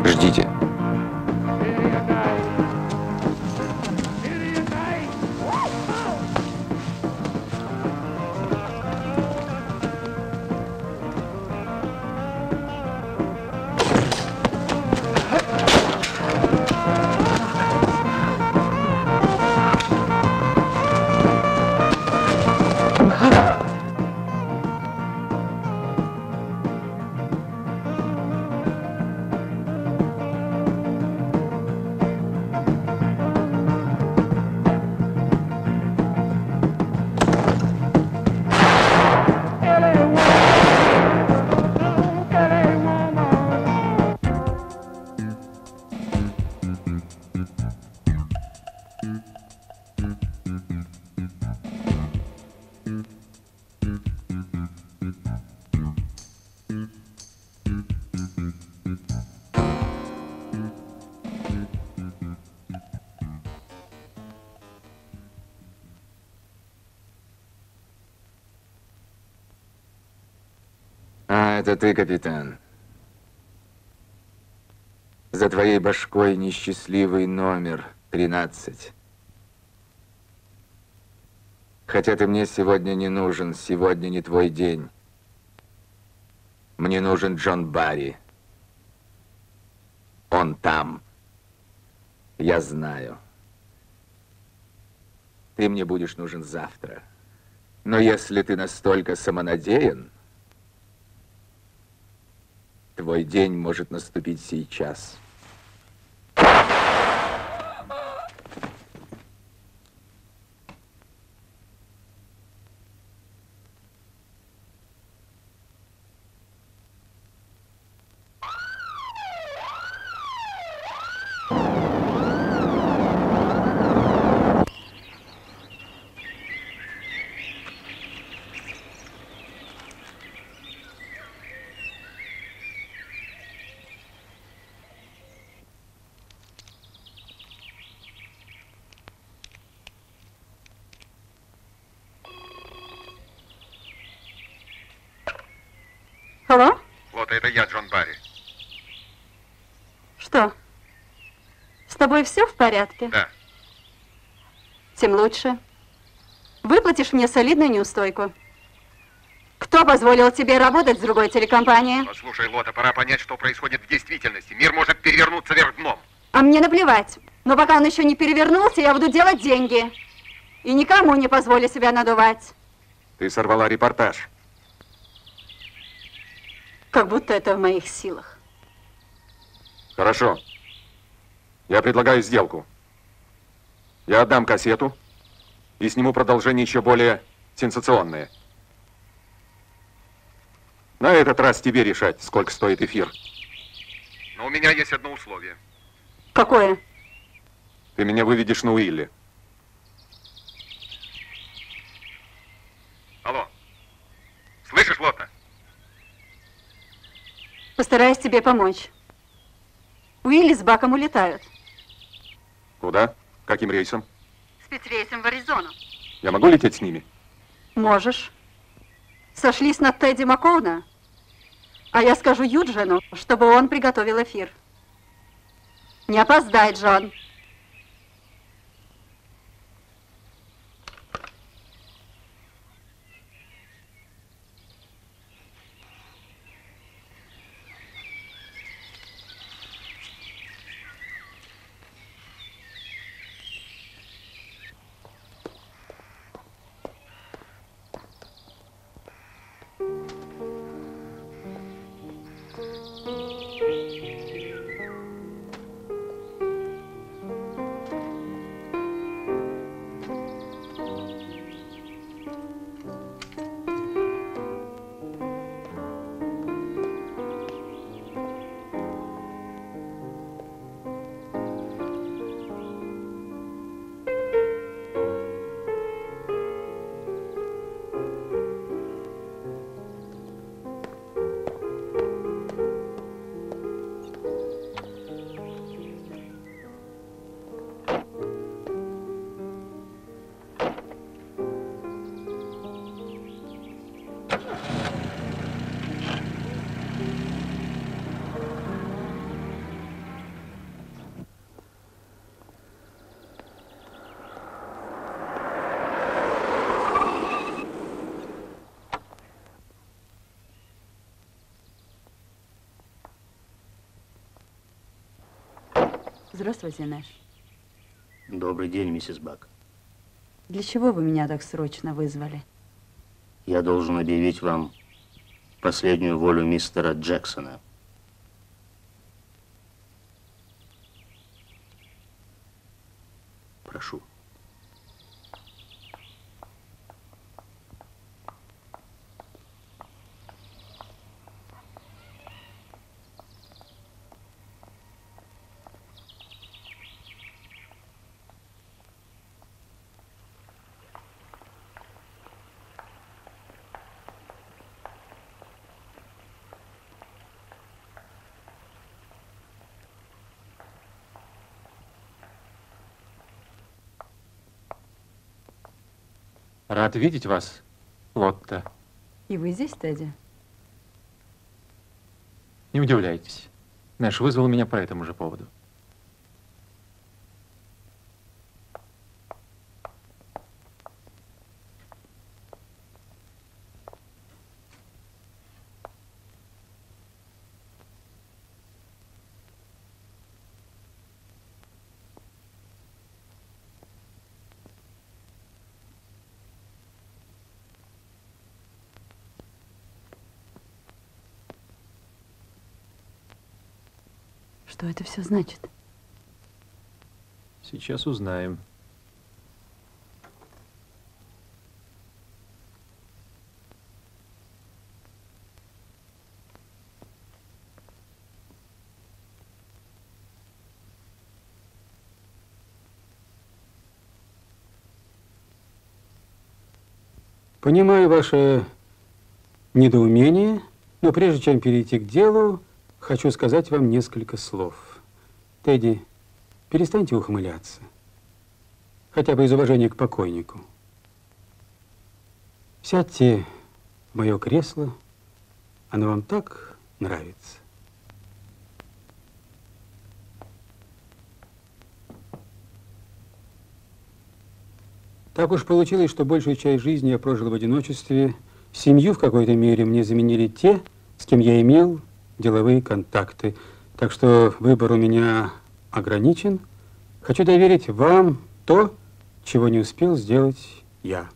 Ждите. Это ты, капитан. За твоей башкой несчастливый номер тринадцать. Хотя ты мне сегодня не нужен, сегодня не твой день. Мне нужен Джон Барри. Он там. Я знаю. Ты мне будешь нужен завтра. Но если ты настолько самонадеян, твой день может наступить сейчас. Алло? Вот это я, Джон Барри. Что? С тобой все в порядке? Да. Тем лучше. Выплатишь мне солидную неустойку. Кто позволил тебе работать с другой телекомпанией? Послушай, Лота, пора понять, что происходит в действительности. Мир может перевернуться вверх дном. А мне наплевать. Но пока он еще не перевернулся, я буду делать деньги. И никому не позволю себя надувать. Ты сорвала репортаж. Как будто это в моих силах. Хорошо. Я предлагаю сделку. Я отдам кассету и сниму продолжение еще более сенсационное. На этот раз тебе решать, сколько стоит эфир. Но у меня есть одно условие. Какое? Ты меня выведешь на Уилли. Алло. Слышишь, Лота? Постараюсь тебе помочь. Уилли с Баком улетают. Куда? Каким рейсом? Спецрейсом в Аризону. Я могу лететь с ними? Можешь. Сошлись на Тедди Маккоуна, а я скажу Юджину, чтобы он приготовил эфир. Не опоздай, Джон. Здравствуйте, Нэш. Добрый день, миссис Бак. Для чего вы меня так срочно вызвали? Я должен объявить вам последнюю волю мистера Джексона. Прошу. Рад видеть вас, Лотта. И вы здесь, Тедди? Не удивляйтесь. Нэш вызвал меня по этому же поводу. Что это все значит? Сейчас узнаем. Понимаю ваше недоумение, но прежде чем перейти к делу, хочу сказать вам несколько слов. Тедди, перестаньте ухмыляться. Хотя бы из уважения к покойнику. Сядьте в мое кресло. Оно вам так нравится. Так уж получилось, что большую часть жизни я прожил в одиночестве. Семью в какой-то мере мне заменили те, с кем я имел деловые контакты. Так что выбор у меня ограничен. Хочу доверить вам то, чего не успел сделать я.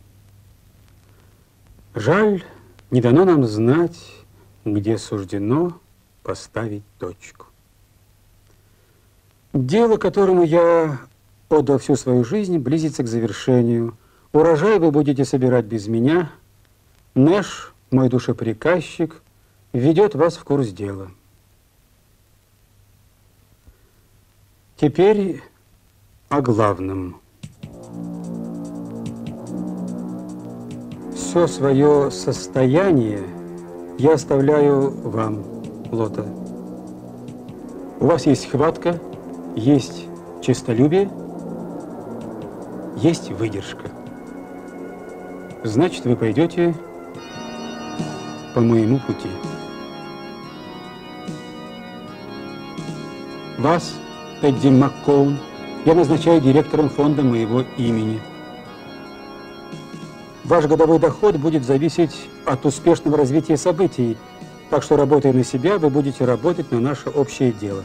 Жаль, не дано нам знать, где суждено поставить точку. Дело, которому я отдал всю свою жизнь, близится к завершению. Урожай вы будете собирать без меня. Нэш, мой душеприказчик, введет вас в курс дела. Теперь о главном. Все свое состояние я оставляю вам, Лота. У вас есть хватка, есть честолюбие, есть выдержка. Значит, вы пойдете по моему пути. Вас, Тедди Маккоун, я назначаю директором фонда моего имени. Ваш годовой доход будет зависеть от успешного развития событий, так что, работая на себя, вы будете работать на наше общее дело.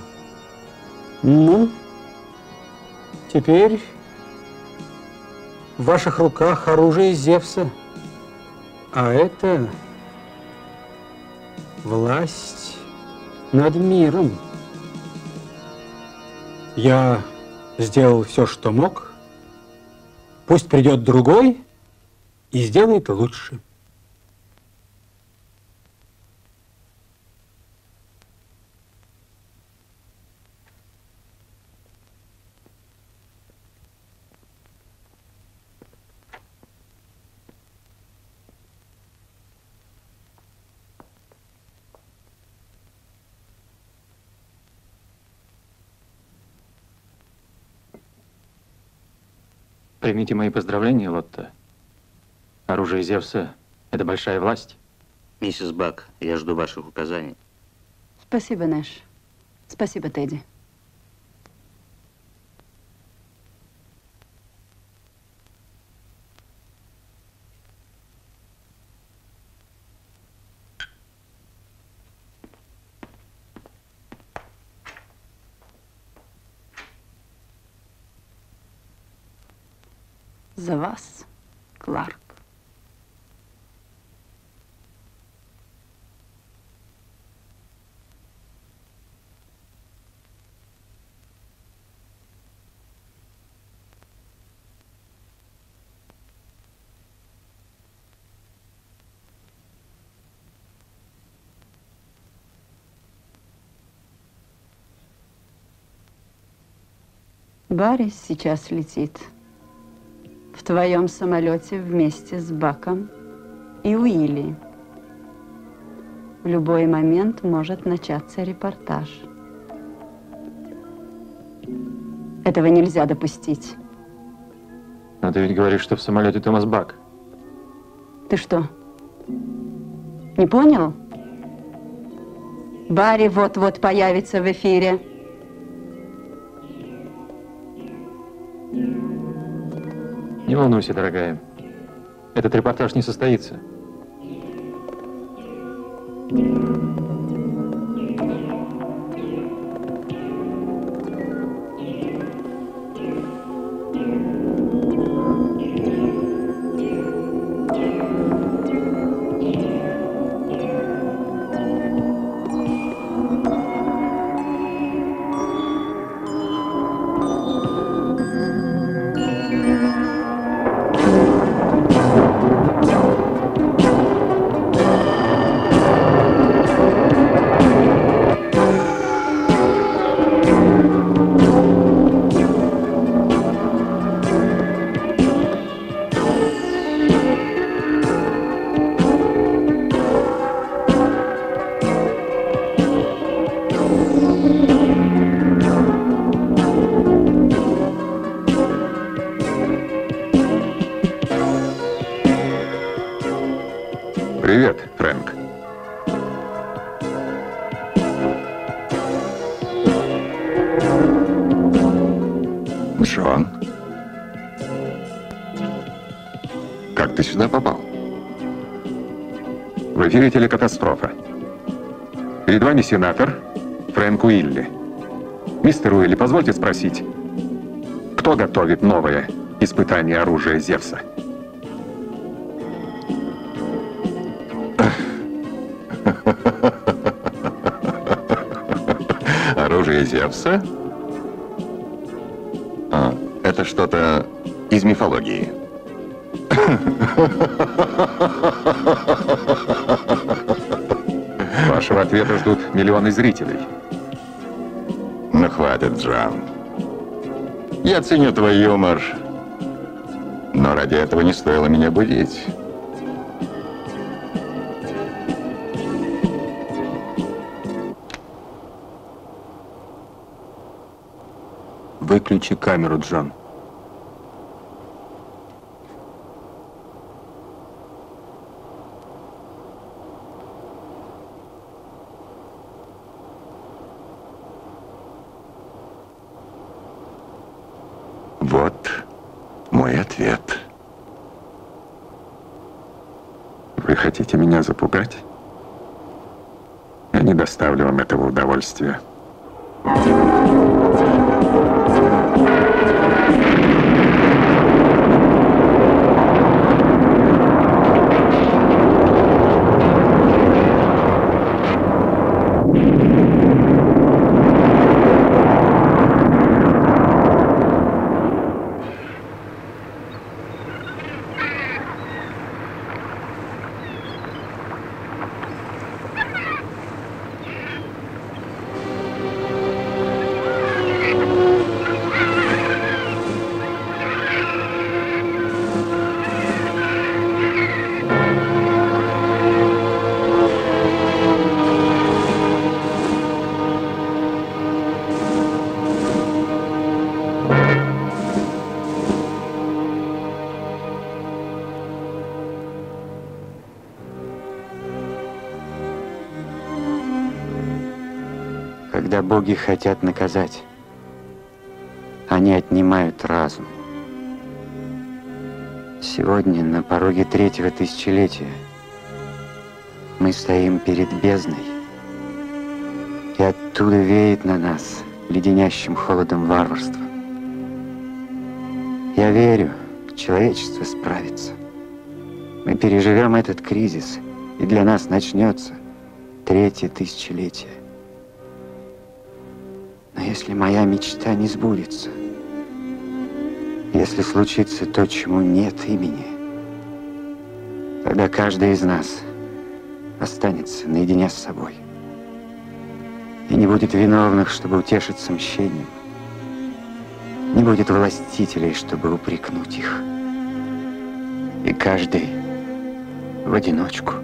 Ну, теперь в ваших руках оружие Зевса, а это власть над миром. Я сделал все, что мог. Пусть придет другой и сделает лучше. Примите мои поздравления, Лотта. Оружие Зевса – это большая власть. Миссис Бак, я жду ваших указаний. Спасибо, Нэш. Спасибо, Тедди. За вас, Кларк. Барри сейчас летит в твоем самолете вместе с Баком и Уилли. В любой момент может начаться репортаж. Этого нельзя допустить. Но ты ведь говоришь, что в самолете Томас Бак. Ты что, не понял? Барри вот-вот появится в эфире. Не волнуйся, дорогая. Этот репортаж не состоится. Телекатастрофа. Перед вами сенатор Фрэнк Уилли. Мистер Уилли, позвольте спросить, кто готовит новое испытание оружия Зевса? Оружие Зевса? А, это что-то из мифологии. Вашего ответа ждут миллионы зрителей. Ну хватит, Джон. Я ценю твой юмор, но ради этого не стоило меня будить. Выключи камеру, Джон. Хотите меня запугать? Я не доставлю вам этого удовольствия. Боги хотят наказать. Они отнимают разум. Сегодня, на пороге третьего тысячелетия, мы стоим перед бездной, и оттуда веет на нас леденящим холодом варварства. Я верю, человечество справится. Мы переживем этот кризис, и для нас начнется третье тысячелетие. Если моя мечта не сбудется, если случится то, чему нет имени, тогда каждый из нас останется наедине с собой и не будет виновных, чтобы утешиться мщением, не будет властителей, чтобы упрекнуть их, и каждый в одиночку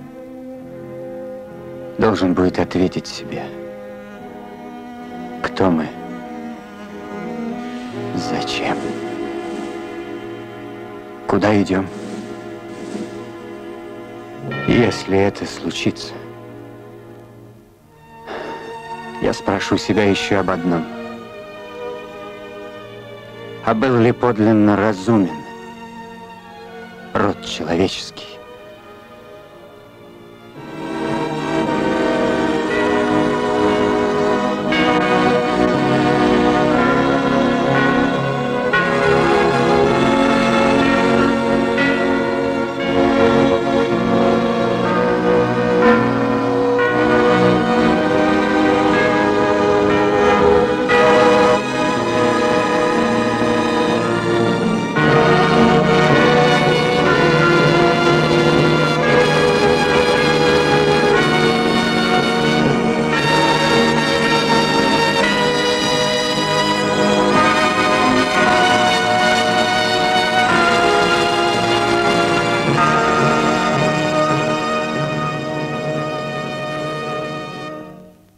должен будет ответить себе, кто мы. Зачем? Куда идем? Если это случится, я спрошу себя еще об одном. А был ли подлинно разумен род человеческий?